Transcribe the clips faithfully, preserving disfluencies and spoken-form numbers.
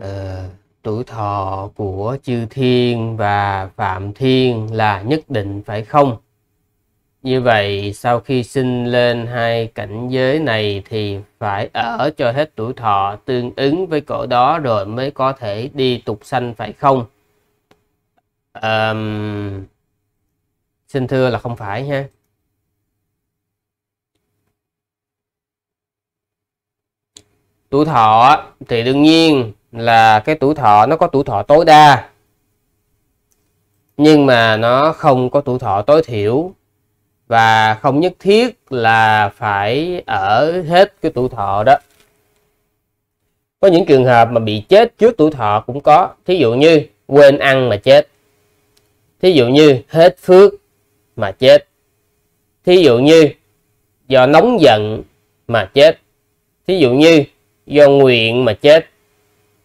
uh, tuổi thọ của Chư Thiên và Phạm Thiên là nhất định phải không? Như vậy sau khi sinh lên hai cảnh giới này thì phải ở cho hết tuổi thọ tương ứng với cõi đó rồi mới có thể đi tục sanh phải không? Um, xin thưa là không phải ha. Tuổi thọ thì đương nhiên là cái tuổi thọ nó có tuổi thọ tối đa, nhưng mà nó không có tuổi thọ tối thiểu, và không nhất thiết là phải ở hết cái tuổi thọ đó. Có những trường hợp mà bị chết trước tuổi thọ cũng có, thí dụ như quên ăn mà chết, thí dụ như hết phước mà chết, thí dụ như do nóng giận mà chết, thí dụ như do nguyện mà chết.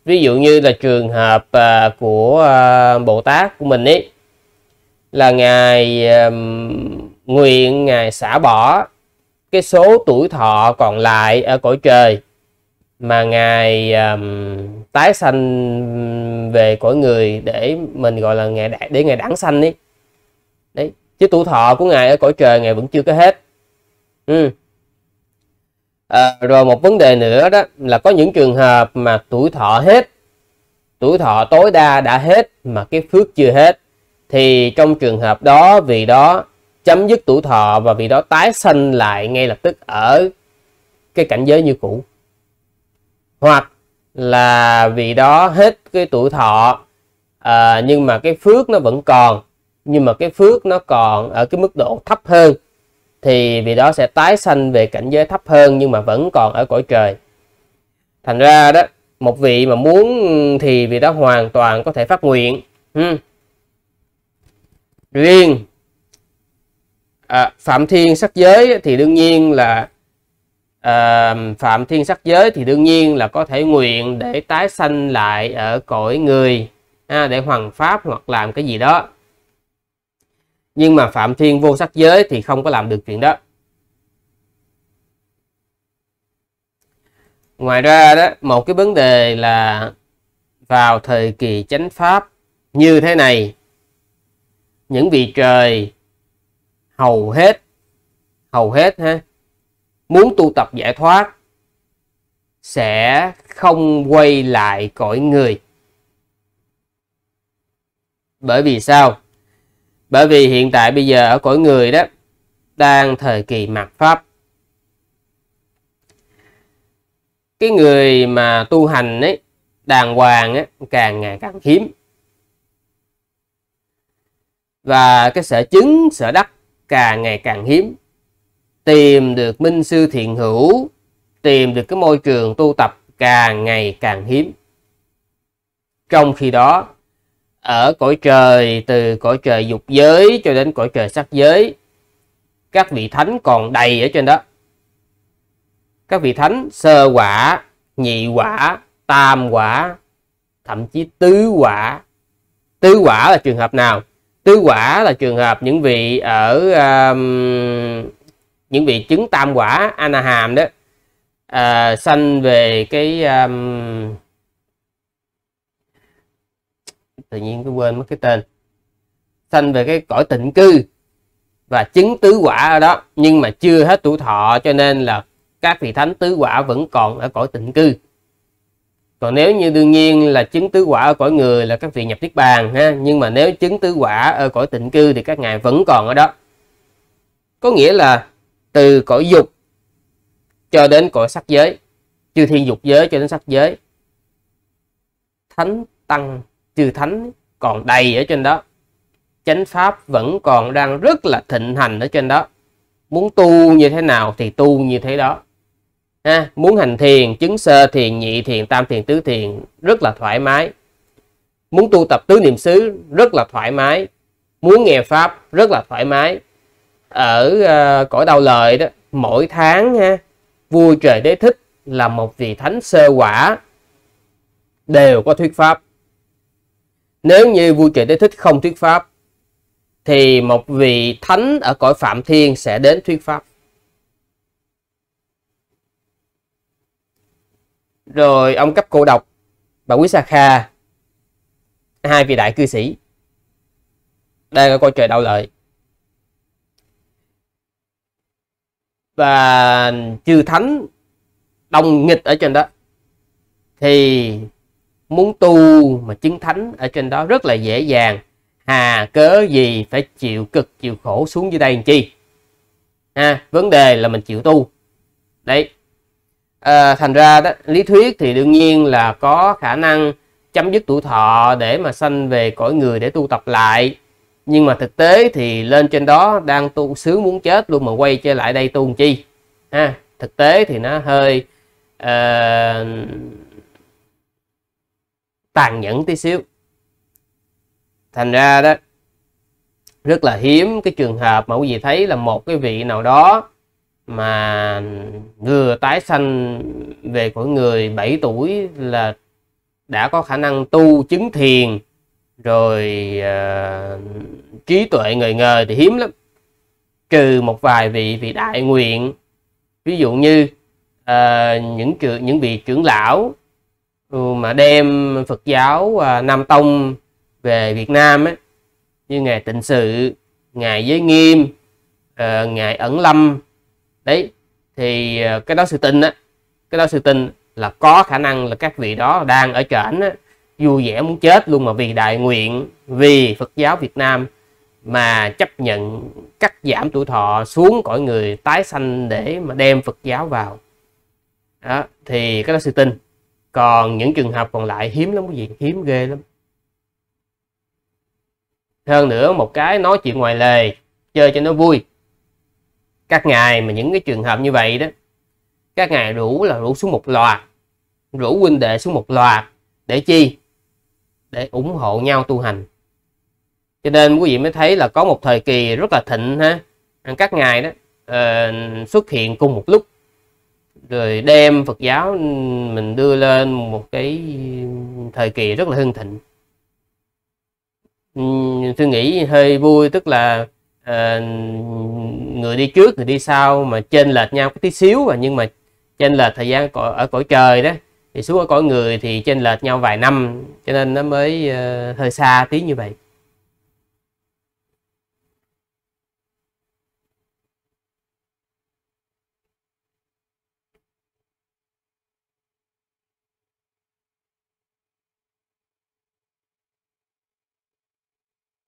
Ví dụ như là trường hợp à, của à, Bồ Tát của mình ấy, là Ngài à, nguyện, Ngài xả bỏ cái số tuổi thọ còn lại ở cõi trời, mà Ngài à, tái sanh về cõi người để mình gọi là Ngài để Ngài đẳng sanh ấy. Đấy, chứ tuổi thọ của Ngài ở cõi trời Ngài vẫn chưa có hết. Ừ. À, rồi một vấn đề nữa đó là có những trường hợp mà tuổi thọ hết, tuổi thọ tối đa đã hết mà cái phước chưa hết, thì trong trường hợp đó vì đó chấm dứt tuổi thọ và vì đó tái sanh lại ngay lập tức ở cái cảnh giới như cũ, hoặc là vì đó hết cái tuổi thọ à, nhưng mà cái phước nó vẫn còn, nhưng mà cái phước nó còn ở cái mức độ thấp hơn, thì vì đó sẽ tái sanh về cảnh giới thấp hơn nhưng mà vẫn còn ở cõi trời. Thành ra đó, một vị mà muốn thì vì đó hoàn toàn có thể phát nguyện. Ừ. Riêng à, Phạm Thiên sắc giới thì đương nhiên là à, Phạm Thiên sắc giới thì đương nhiên là có thể nguyện để tái sanh lại ở cõi người à, để hoằng pháp hoặc làm cái gì đó. Nhưng mà Phạm Thiên vô sắc giới thì không có làm được chuyện đó. Ngoài ra đó, một cái vấn đề là vào thời kỳ chánh pháp như thế này, những vị trời hầu hết hầu hết ha, muốn tu tập giải thoát sẽ không quay lại cõi người. Bởi vì sao? Bởi vì hiện tại bây giờ ở cõi người đó đang thời kỳ mạt Pháp. Cái người mà tu hành ấy, đàng hoàng ấy, càng ngày càng hiếm. Và cái sở chứng, sở đắc càng ngày càng hiếm. Tìm được minh sư thiện hữu, tìm được cái môi trường tu tập càng ngày càng hiếm. Trong khi đó, ở cõi trời, từ cõi trời dục giới cho đến cõi trời sắc giới, các vị thánh còn đầy ở trên đó. Các vị thánh sơ quả, nhị quả, tam quả, thậm chí tứ quả. Tứ quả là trường hợp nào? Tứ quả là trường hợp những vị ở um, những vị chứng tam quả anahàm đó, uh, sanh về cái um, tự nhiên tôi quên mất cái tên, sanh về cái cõi tịnh cư và chứng tứ quả ở đó, nhưng mà chưa hết tuổi thọ, cho nên là các vị thánh tứ quả vẫn còn ở cõi tịnh cư. Còn nếu như đương nhiên là chứng tứ quả ở cõi người là các vị nhập niết bàn ha, nhưng mà nếu chứng tứ quả ở cõi tịnh cư thì các ngài vẫn còn ở đó. Có nghĩa là từ cõi dục cho đến cõi sắc giới, chư thiên dục giới cho đến sắc giới, thánh tăng chư thánh còn đầy ở trên đó. Chánh pháp vẫn còn đang rất là thịnh hành ở trên đó. Muốn tu như thế nào thì tu như thế đó. Ha, muốn hành thiền, chứng sơ thiền, nhị thiền, tam thiền, tứ thiền rất là thoải mái. Muốn tu tập tứ niệm xứ rất là thoải mái. Muốn nghe pháp rất là thoải mái. Ở uh, cõi Đạo Lợi đó, mỗi tháng ha, vua trời Đế Thích là một vị thánh sơ quả đều có thuyết pháp. Nếu như vua trời Đế Thích không thuyết pháp thì một vị thánh ở cõi Phạm Thiên sẽ đến thuyết pháp. Rồi ông cấp cô độc và Quý Sa Kha, hai vị đại cư sĩ. Đây là coi trời Đạo Lợi. Và chư thánh đồng nghịch ở trên đó, thì muốn tu mà chứng thánh ở trên đó rất là dễ dàng, hà cớ gì phải chịu cực chịu khổ xuống dưới đây làm chi. À, vấn đề là mình chịu tu đấy. À, thành ra đó, lý thuyết thì đương nhiên là có khả năng chấm dứt tuổi thọ để mà sanh về cõi người để tu tập lại, nhưng mà thực tế thì lên trên đó đang tu sướng muốn chết luôn mà quay trở lại đây tu làm chi. À, thực tế thì nó hơi uh, tàn nhẫn tí xíu. Thành ra đó rất là hiếm cái trường hợp mà quý vị thấy là một cái vị nào đó mà vừa tái sanh về cõi người bảy tuổi là đã có khả năng tu chứng thiền rồi, uh, trí tuệ ngời ngời thì hiếm lắm, trừ một vài vị vị đại nguyện, ví dụ như uh, những những vị trưởng lão mà đem Phật giáo uh, Nam Tông về Việt Nam ấy, như ngài Tịnh Sự, ngài Giới Nghiêm, uh, ngài Ẩn Lâm đấy, thì uh, cái đó sự tình á, cái đó sự tình là có khả năng là các vị đó đang ở trển á, vui vẻ muốn chết luôn mà vì đại nguyện, vì Phật giáo Việt Nam mà chấp nhận cắt giảm tuổi thọ xuống cõi người tái sanh để mà đem Phật giáo vào đó, thì cái đó sự tin. Còn những trường hợp còn lại hiếm lắm quý vị, hiếm ghê lắm. Hơn nữa một cái nói chuyện ngoài lề chơi cho nó vui, các ngài mà những cái trường hợp như vậy đó, các ngài rủ là rủ xuống một loạt, rủ huynh đệ xuống một loạt để chi, để ủng hộ nhau tu hành. Cho nên quý vị mới thấy là có một thời kỳ rất là thịnh ha, các ngài đó uh, xuất hiện cùng một lúc, rồi đem Phật giáo mình đưa lên một cái thời kỳ rất là hưng thịnh. Tôi nghĩ hơi vui, tức là uh, người đi trước người đi sau mà chênh lệch nhau cái tí xíu, và nhưng mà chênh lệch thời gian ở cõi trời đó, thì xuống ở cõi người thì chênh lệch nhau vài năm, cho nên nó mới uh, hơi xa tí như vậy.